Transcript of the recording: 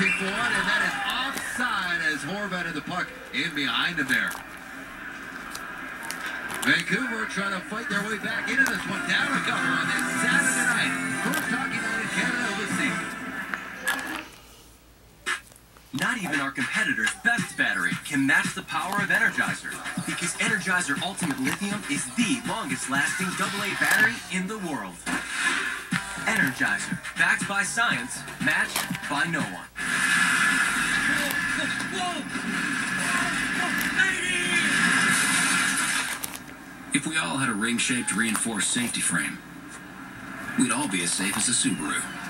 reaching for it, and that is offside as Horvat had the puck in behind him there. Vancouver trying to fight their way back into this one. Down a couple on this Saturday night. First hockey night in Canada this season. Not even our competitor's best battery can match the power of Energizer, because Energizer Ultimate Lithium is the longest lasting AA battery in the world. Energizer, backed by science, matched by no one. If we all had a ring-shaped reinforced safety frame, we'd all be as safe as a Subaru.